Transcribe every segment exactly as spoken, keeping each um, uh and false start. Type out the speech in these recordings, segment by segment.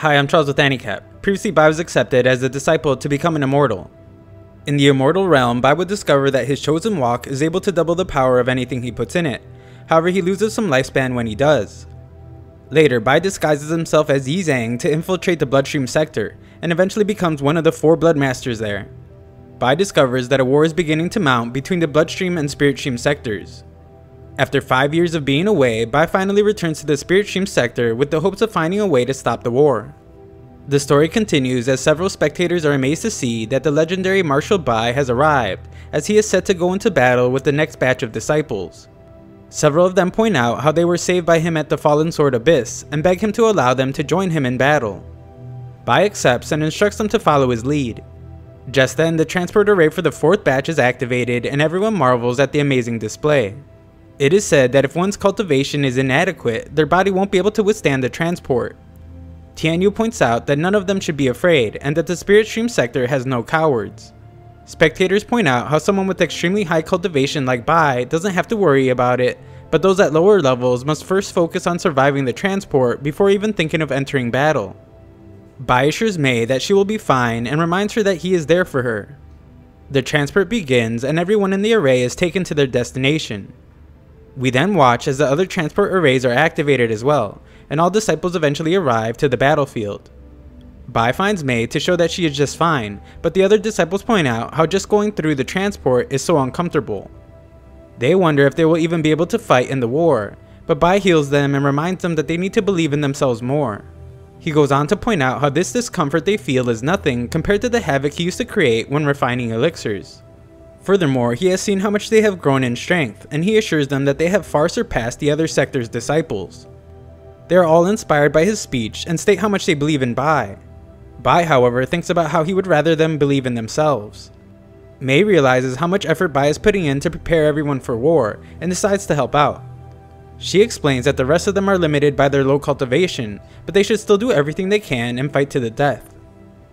Hi, I'm Charles with AniCap. Previously, Bai was accepted as a disciple to become an immortal. In the immortal realm, Bai would discover that his chosen walk is able to double the power of anything he puts in it. However, he loses some lifespan when he does. Later, Bai disguises himself as Yi Zhang to infiltrate the Bloodstream Sector, and eventually becomes one of the four Blood Masters there. Bai discovers that a war is beginning to mount between the Bloodstream and Spiritstream sectors. After five years of being away, Bai finally returns to the Spiritstream sector with the hopes of finding a way to stop the war. The story continues as several spectators are amazed to see that the legendary Marshal Bai has arrived, as he is set to go into battle with the next batch of disciples. Several of them point out how they were saved by him at the Fallen Sword Abyss and beg him to allow them to join him in battle. Bai accepts and instructs them to follow his lead. Just then, the transport array for the fourth batch is activated and everyone marvels at the amazing display. It is said that if one's cultivation is inadequate, their body won't be able to withstand the transport. Tianyu points out that none of them should be afraid and that the Spiritstream sector has no cowards. Spectators point out how someone with extremely high cultivation like Bai doesn't have to worry about it, but those at lower levels must first focus on surviving the transport before even thinking of entering battle. Bai assures Mei that she will be fine and reminds her that he is there for her. The transport begins and everyone in the array is taken to their destination. We then watch as the other transport arrays are activated as well, and all disciples eventually arrive to the battlefield. Bai finds Mei to show that she is just fine, but the other disciples point out how just going through the transport is so uncomfortable. They wonder if they will even be able to fight in the war, but Bai heals them and reminds them that they need to believe in themselves more. He goes on to point out how this discomfort they feel is nothing compared to the havoc he used to create when refining elixirs. Furthermore, he has seen how much they have grown in strength, and he assures them that they have far surpassed the other sector's disciples. They are all inspired by his speech and state how much they believe in Bai. Bai, however, thinks about how he would rather them believe in themselves. Mei realizes how much effort Bai is putting in to prepare everyone for war, and decides to help out. She explains that the rest of them are limited by their low cultivation, but they should still do everything they can and fight to the death.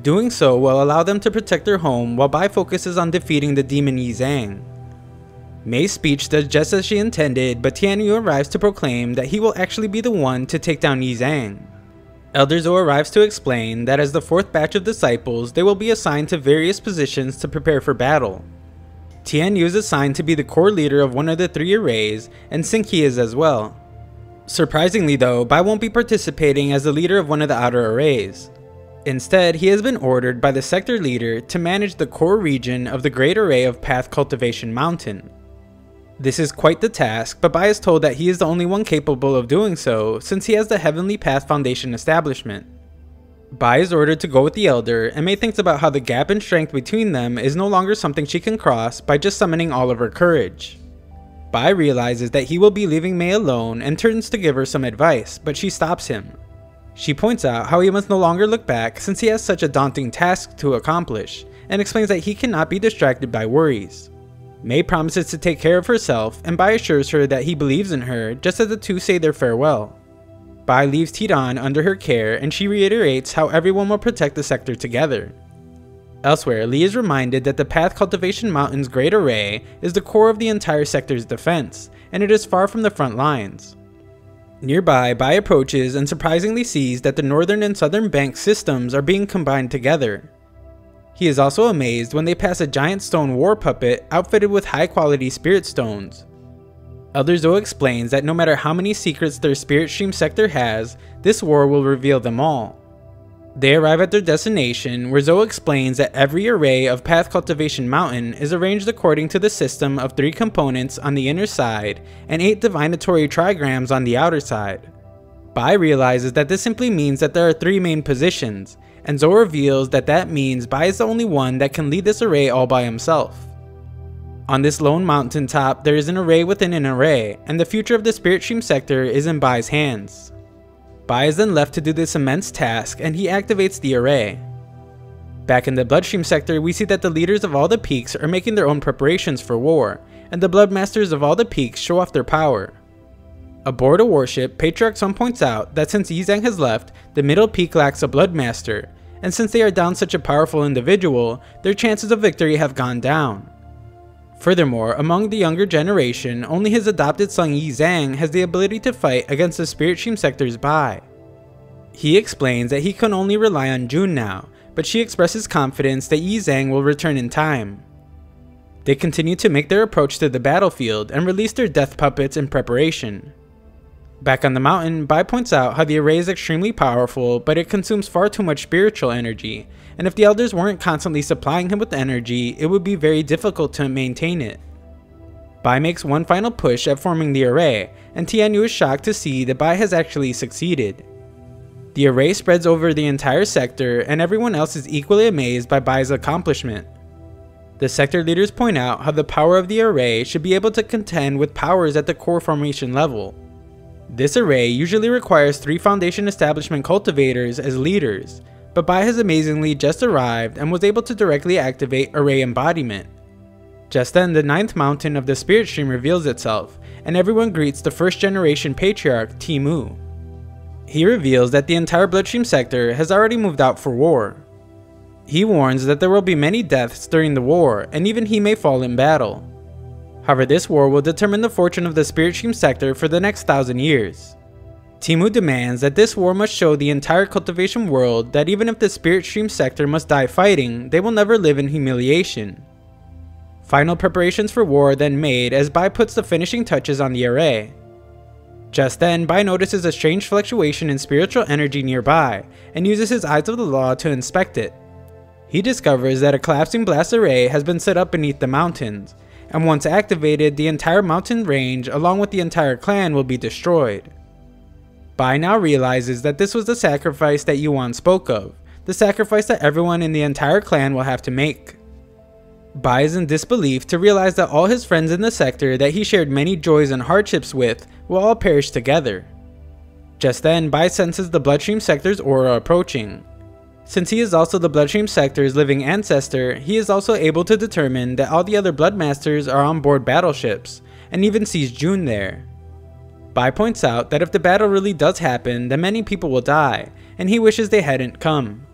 Doing so will allow them to protect their home while Bai focuses on defeating the demon Yi Zhang. Mei's speech does just as she intended, but Tianyu arrives to proclaim that he will actually be the one to take down Yi Zhang. Elder Zou arrives to explain that as the fourth batch of disciples, they will be assigned to various positions to prepare for battle. Tianyu is assigned to be the core leader of one of the three arrays, and Sinki is as well. Surprisingly though, Bai won't be participating as the leader of one of the outer arrays. Instead, he has been ordered by the sector leader to manage the core region of the Great Array of Path Cultivation Mountain. This is quite the task, but Bai is told that he is the only one capable of doing so, since he has the Heavenly Path Foundation establishment. Bai is ordered to go with the Elder, and Mei thinks about how the gap in strength between them is no longer something she can cross by just summoning all of her courage. Bai realizes that he will be leaving Mei alone and turns to give her some advice, but she stops him. She points out how he must no longer look back since he has such a daunting task to accomplish, and explains that he cannot be distracted by worries. Mei promises to take care of herself, and Bai assures her that he believes in her, just as the two say their farewell. Bai leaves Tiedan under her care, and she reiterates how everyone will protect the sector together. Elsewhere, Lee is reminded that the Path Cultivation Mountain's Great Array is the core of the entire sector's defense, and it is far from the front lines. Nearby, Bai approaches and surprisingly sees that the northern and southern bank systems are being combined together. He is also amazed when they pass a giant stone war puppet outfitted with high-quality spirit stones. Elder Zou explains that no matter how many secrets their Spiritstream sector has, this war will reveal them all. They arrive at their destination, where Zou explains that every array of Path Cultivation Mountain is arranged according to the system of three components on the inner side and eight divinatory trigrams on the outer side. Bai realizes that this simply means that there are three main positions, and Zou reveals that that means Bai is the only one that can lead this array all by himself. On this lone mountaintop, there is an array within an array, and the future of the Spiritstream sector is in Bai's hands. Bai is then left to do this immense task, and he activates the array. Back in the Bloodstream sector, we see that the leaders of all the peaks are making their own preparations for war, and the Bloodmasters of all the peaks show off their power. Aboard a warship, Patriarch Sun points out that since Yi Zhang has left, the middle peak lacks a Bloodmaster, and since they are down such a powerful individual, their chances of victory have gone down. Furthermore, among the younger generation, only his adopted son Yi Zhang has the ability to fight against the Spiritstream sector's Bai. He explains that he can only rely on Jun now, but she expresses confidence that Yi Zhang will return in time. They continue to make their approach to the battlefield and release their death puppets in preparation. Back on the mountain, Bai points out how the array is extremely powerful, but it consumes far too much spiritual energy, and if the elders weren't constantly supplying him with energy, it would be very difficult to maintain it. Bai makes one final push at forming the array, and Tianyu is shocked to see that Bai has actually succeeded. The array spreads over the entire sector, and everyone else is equally amazed by Bai's accomplishment. The sector leaders point out how the power of the array should be able to contend with powers at the core formation level. This array usually requires three foundation establishment cultivators as leaders, but Bai has amazingly just arrived and was able to directly activate array embodiment. Just then, the ninth mountain of the spirit stream reveals itself, and everyone greets the first generation patriarch, Timu. He reveals that the entire bloodstream sector has already moved out for war. He warns that there will be many deaths during the war, and even he may fall in battle. However, this war will determine the fortune of the Spiritstream sector for the next thousand years. Timu demands that this war must show the entire cultivation world that even if the Spiritstream sector must die fighting, they will never live in humiliation. Final preparations for war are then made as Bai puts the finishing touches on the array. Just then, Bai notices a strange fluctuation in spiritual energy nearby, and uses his Eyes of the Law to inspect it. He discovers that a collapsing blast array has been set up beneath the mountains, and once activated, the entire mountain range along with the entire clan will be destroyed. Bai now realizes that this was the sacrifice that Yuan spoke of, the sacrifice that everyone in the entire clan will have to make. Bai is in disbelief to realize that all his friends in the sector that he shared many joys and hardships with will all perish together. Just then, Bai senses the Bloodstream Sector's aura approaching. Since he is also the Bloodstream Sector's living ancestor, he is also able to determine that all the other Bloodmasters are on board battleships, and even sees Jun there. Bai points out that if the battle really does happen, then many people will die, and he wishes they hadn't come.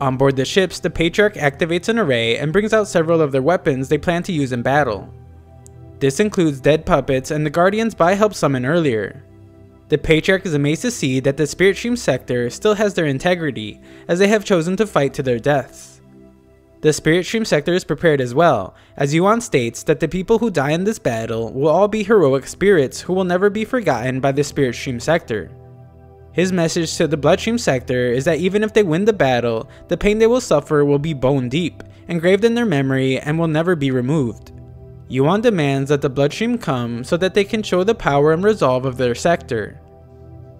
On board the ships, the Patriarch activates an array and brings out several of their weapons they plan to use in battle. This includes dead puppets and the guardians Bai helped summon earlier. The Patriarch is amazed to see that the Spiritstream sector still has their integrity, as they have chosen to fight to their deaths. The Spiritstream sector is prepared as well, as Yuan states that the people who die in this battle will all be heroic spirits who will never be forgotten by the Spiritstream sector. His message to the Bloodstream sector is that even if they win the battle, the pain they will suffer will be bone deep, engraved in their memory, and will never be removed. Yuan demands that the Bloodstream come so that they can show the power and resolve of their sector.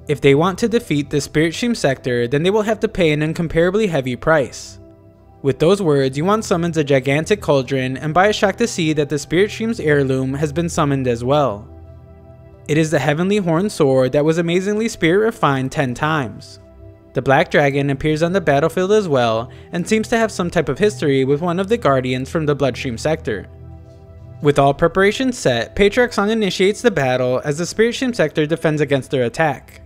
If they want to defeat the Spiritstream sector, then they will have to pay an incomparably heavy price. With those words, Yuan summons a gigantic cauldron, and Bai is shocked to see that the Spiritstream's heirloom has been summoned as well. It is the heavenly horned sword that was amazingly spirit refined ten times. The black dragon appears on the battlefield as well, and seems to have some type of history with one of the guardians from the Bloodstream sector. With all preparations set, Patriarch Song initiates the battle as the Spiritstream sector defends against their attack.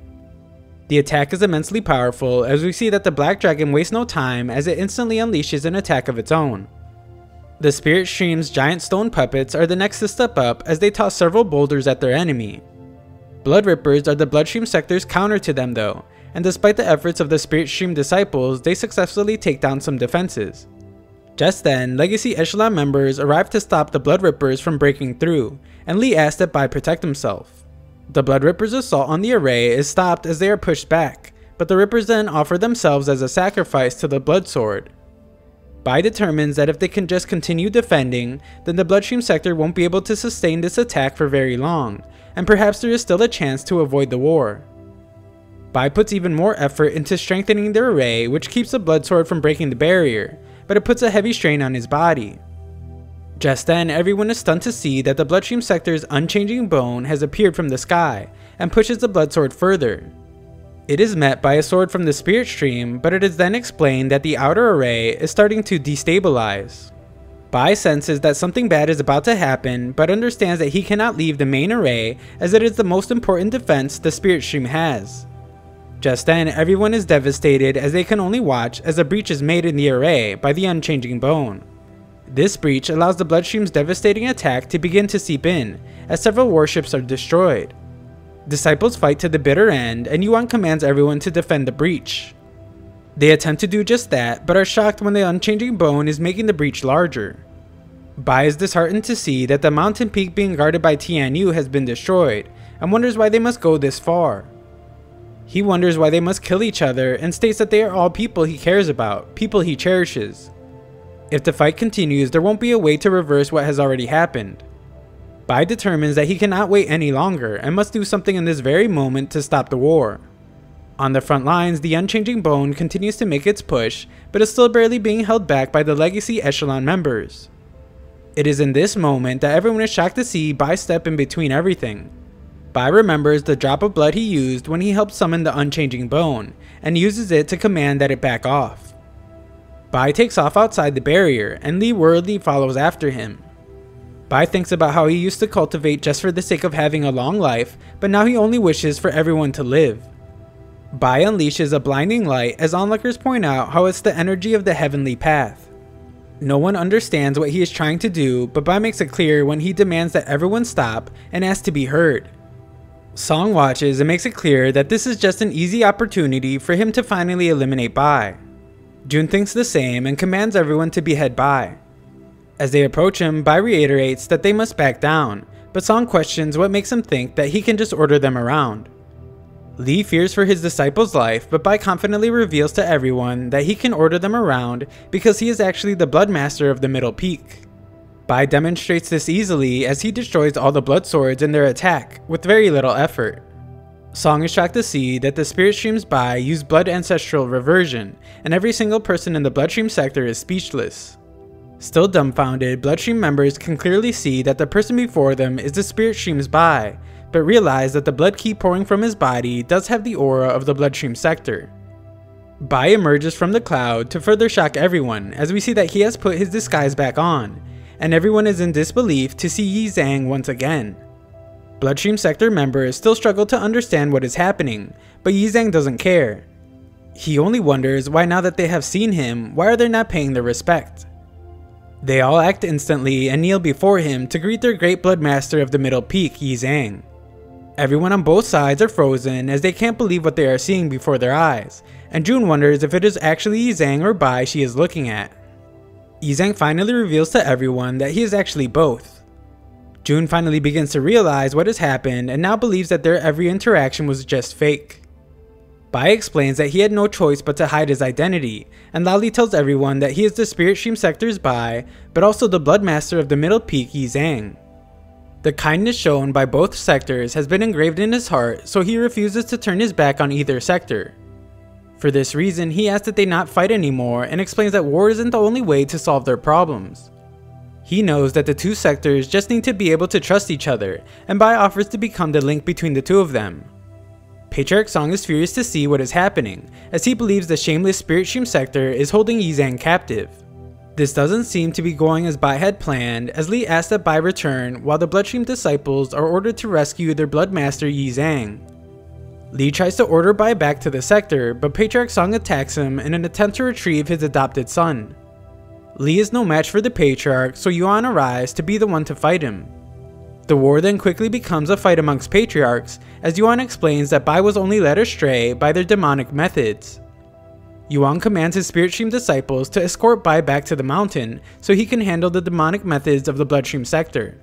The attack is immensely powerful, as we see that the Black Dragon wastes no time as it instantly unleashes an attack of its own. The Spiritstream's giant stone puppets are the next to step up as they toss several boulders at their enemy. Blood Rippers are the Bloodstream sector's counter to them though, and despite the efforts of the Spiritstream disciples, they successfully take down some defenses. Just then, Legacy Echelon members arrive to stop the Blood Rippers from breaking through, and Lee asks that Bai protect himself. The Blood Rippers' assault on the array is stopped as they are pushed back, but the Rippers then offer themselves as a sacrifice to the Blood Sword. Bai determines that if they can just continue defending, then the Bloodstream sector won't be able to sustain this attack for very long, and perhaps there is still a chance to avoid the war. Bai puts even more effort into strengthening their array, which keeps the Blood Sword from breaking the barrier, but it puts a heavy strain on his body. Just then, everyone is stunned to see that the Bloodstream sector's Unchanging Bone has appeared from the sky, and pushes the Blood Sword further. It is met by a sword from the Spirit Stream, but it is then explained that the outer array is starting to destabilize. Bai senses that something bad is about to happen, but understands that he cannot leave the main array, as it is the most important defense the Spirit Stream has. Just then, everyone is devastated as they can only watch as a breach is made in the array by the Unchanging Bone. This breach allows the Bloodstream's devastating attack to begin to seep in, as several warships are destroyed. Disciples fight to the bitter end, and Yuan commands everyone to defend the breach. They attempt to do just that, but are shocked when the Unchanging Bone is making the breach larger. Bai is disheartened to see that the mountain peak being guarded by Tianyu has been destroyed, and wonders why they must go this far. He wonders why they must kill each other, and states that they are all people he cares about, people he cherishes. If the fight continues, there won't be a way to reverse what has already happened. Bai determines that he cannot wait any longer, and must do something in this very moment to stop the war. On the front lines, the Unchanging Bone continues to make its push, but is still barely being held back by the Legacy Echelon members. It is in this moment that everyone is shocked to see Bai step in between everything. Bai remembers the drop of blood he used when he helped summon the Unchanging Bone, and uses it to command that it back off. Bai takes off outside the barrier, and Lee worriedly follows after him. Bai thinks about how he used to cultivate just for the sake of having a long life, but now he only wishes for everyone to live. Bai unleashes a blinding light as onlookers point out how it's the energy of the Heavenly Path. No one understands what he is trying to do, but Bai makes it clear when he demands that everyone stop and asks to be heard. Song watches and makes it clear that this is just an easy opportunity for him to finally eliminate Bai. Jun thinks the same and commands everyone to behead Bai. As they approach him, Bai reiterates that they must back down, but Song questions what makes him think that he can just order them around. Li fears for his disciples' life, but Bai confidently reveals to everyone that he can order them around because he is actually the blood master of the middle peak. Bai demonstrates this easily as he destroys all the blood swords in their attack with very little effort. Song is shocked to see that the spirit streams Bai use blood ancestral reversion, and every single person in the bloodstream sector is speechless. Still dumbfounded, bloodstream members can clearly see that the person before them is the spirit streams Bai, but realize that the blood key pouring from his body does have the aura of the bloodstream sector. Bai emerges from the cloud to further shock everyone, as we see that he has put his disguise back on, and everyone is in disbelief to see Yi Zhang once again. Bloodstream sector members still struggle to understand what is happening, but Yi Zhang doesn't care. He only wonders why, now that they have seen him, why are they not paying their respect? They all act instantly and kneel before him to greet their great blood master of the middle peak, Yi Zhang. Everyone on both sides are frozen as they can't believe what they are seeing before their eyes, and Jun wonders if it is actually Yi Zhang or Bai she is looking at. Yi Zhang finally reveals to everyone that he is actually both. Jun finally begins to realize what has happened and now believes that their every interaction was just fake. Bai explains that he had no choice but to hide his identity, and loudly tells everyone that he is the Spirit Stream Sector's Bai, but also the Blood Master of the Middle Peak, Yi Zhang. The kindness shown by both sectors has been engraved in his heart, so he refuses to turn his back on either sector. For this reason, he asks that they not fight anymore and explains that war isn't the only way to solve their problems. He knows that the two sectors just need to be able to trust each other, and Bai offers to become the link between the two of them. Patriarch Song is furious to see what is happening, as he believes the shameless Spirit Stream sector is holding Yi Zhang captive. This doesn't seem to be going as Bai had planned, as Li asks that Bai return while the Bloodstream disciples are ordered to rescue their blood master Yi Zhang. Li tries to order Bai back to the sector, but Patriarch Song attacks him in an attempt to retrieve his adopted son. Li is no match for the Patriarch, so Yuan arrives to be the one to fight him. The war then quickly becomes a fight amongst Patriarchs, as Yuan explains that Bai was only led astray by their demonic methods. Yuan commands his Spirit Stream disciples to escort Bai back to the mountain so he can handle the demonic methods of the Bloodstream sector.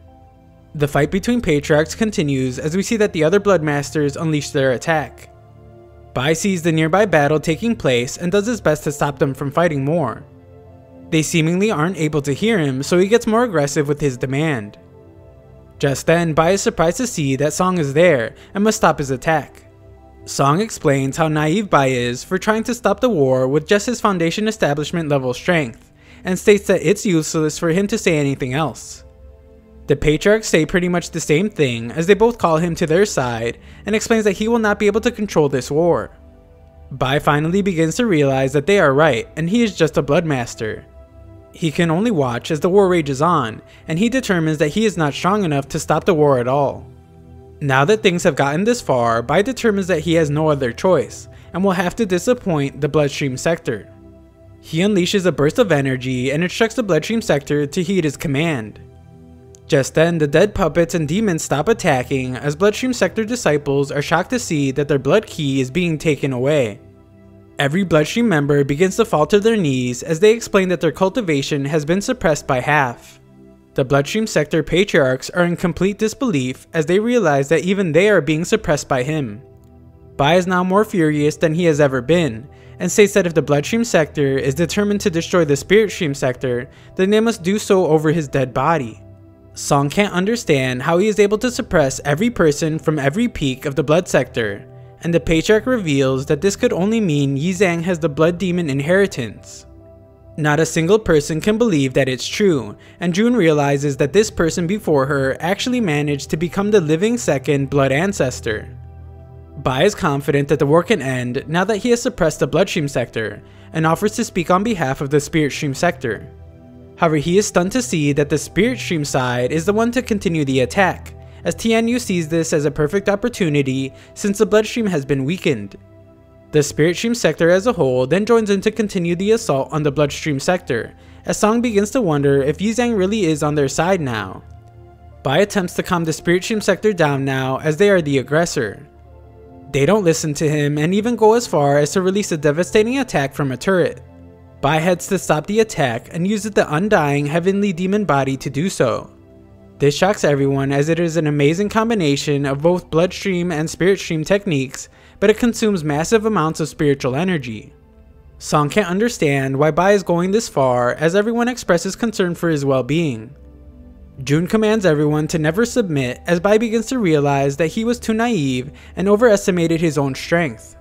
The fight between Patriarchs continues as we see that the other Blood Masters unleash their attack. Bai sees the nearby battle taking place and does his best to stop them from fighting more. They seemingly aren't able to hear him, so he gets more aggressive with his demand. Just then, Bai is surprised to see that Song is there and must stop his attack. Song explains how naive Bai is for trying to stop the war with just his Foundation establishment level strength, and states that it's useless for him to say anything else. The Patriarchs say pretty much the same thing, as they both call him to their side, and explains that he will not be able to control this war. Bai finally begins to realize that they are right, and he is just a Bloodmaster. He can only watch as the war rages on, and he determines that he is not strong enough to stop the war at all. Now that things have gotten this far, Bai determines that he has no other choice, and will have to disappoint the Bloodstream Sector. He unleashes a burst of energy and instructs the Bloodstream Sector to heed his command. Just then, the dead puppets and demons stop attacking as Bloodstream Sector disciples are shocked to see that their blood key is being taken away. Every Bloodstream member begins to fall to their knees as they explain that their cultivation has been suppressed by half. The Bloodstream Sector patriarchs are in complete disbelief as they realize that even they are being suppressed by him. Bai is now more furious than he has ever been, and states that if the Bloodstream Sector is determined to destroy the Spirit Stream Sector, then they must do so over his dead body. Song can't understand how he is able to suppress every person from every peak of the Blood Sector, and the Patriarch reveals that this could only mean Yi Zhang has the blood demon inheritance. Not a single person can believe that it's true, and Jun realizes that this person before her actually managed to become the living second blood ancestor. Bai is confident that the war can end now that he has suppressed the Bloodstream Sector, and offers to speak on behalf of the Spirit Stream Sector. However, he is stunned to see that the Spirit Stream side is the one to continue the attack, as Tianyu sees this as a perfect opportunity since the Bloodstream has been weakened. The Spirit Stream Sector as a whole then joins in to continue the assault on the Bloodstream Sector, as Song begins to wonder if Yi Zhang really is on their side now. Bai attempts to calm the Spirit Stream Sector down now as they are the aggressor. They don't listen to him and even go as far as to release a devastating attack from a turret. Bai heads to stop the attack and uses the undying heavenly demon body to do so. This shocks everyone as it is an amazing combination of both Bloodstream and Spirit Stream techniques, but it consumes massive amounts of spiritual energy. Song can't understand why Bai is going this far as everyone expresses concern for his well-being. Jun commands everyone to never submit as Bai begins to realize that he was too naive and overestimated his own strength.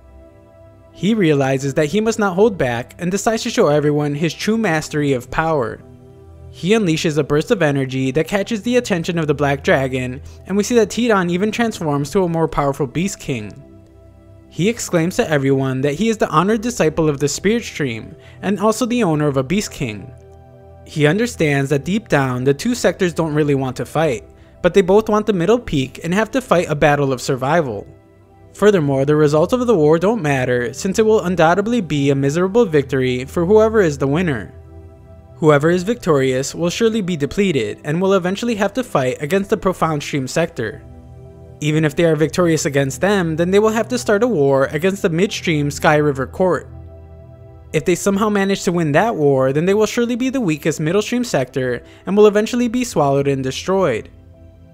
He realizes that he must not hold back and decides to show everyone his true mastery of power. He unleashes a burst of energy that catches the attention of the Black Dragon, and we see that Tiedan even transforms to a more powerful Beast King. He exclaims to everyone that he is the honored disciple of the Spirit Stream, and also the owner of a Beast King. He understands that deep down, the two sectors don't really want to fight, but they both want the middle peak and have to fight a battle of survival. Furthermore, the results of the war don't matter since it will undoubtedly be a miserable victory for whoever is the winner. Whoever is victorious will surely be depleted and will eventually have to fight against the Profound Stream Sector. Even if they are victorious against them, then they will have to start a war against the Middlestream Sky River Court. If they somehow manage to win that war, then they will surely be the weakest Middlestream Sector and will eventually be swallowed and destroyed.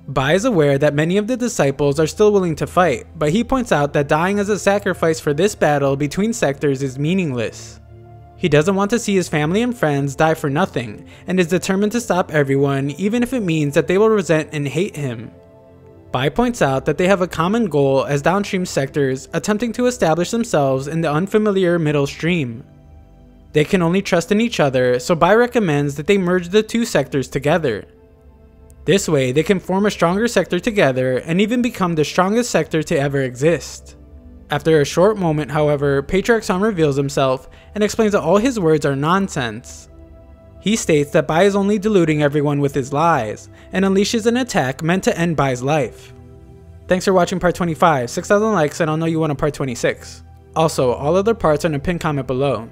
Bai is aware that many of the disciples are still willing to fight, but he points out that dying as a sacrifice for this battle between sectors is meaningless. He doesn't want to see his family and friends die for nothing, and is determined to stop everyone even if it means that they will resent and hate him. Bai points out that they have a common goal as downstream sectors attempting to establish themselves in the unfamiliar middle stream. They can only trust in each other, so Bai recommends that they merge the two sectors together. This way, they can form a stronger sector together and even become the strongest sector to ever exist. After a short moment, however, Patriarch Sun reveals himself and explains that all his words are nonsense. He states that Bai is only deluding everyone with his lies, and unleashes an attack meant to end Bai's life. Thanks for watching part twenty-five, six thousand likes, and I'll know you want a part twenty-six. Also, all other parts are in a pinned comment below.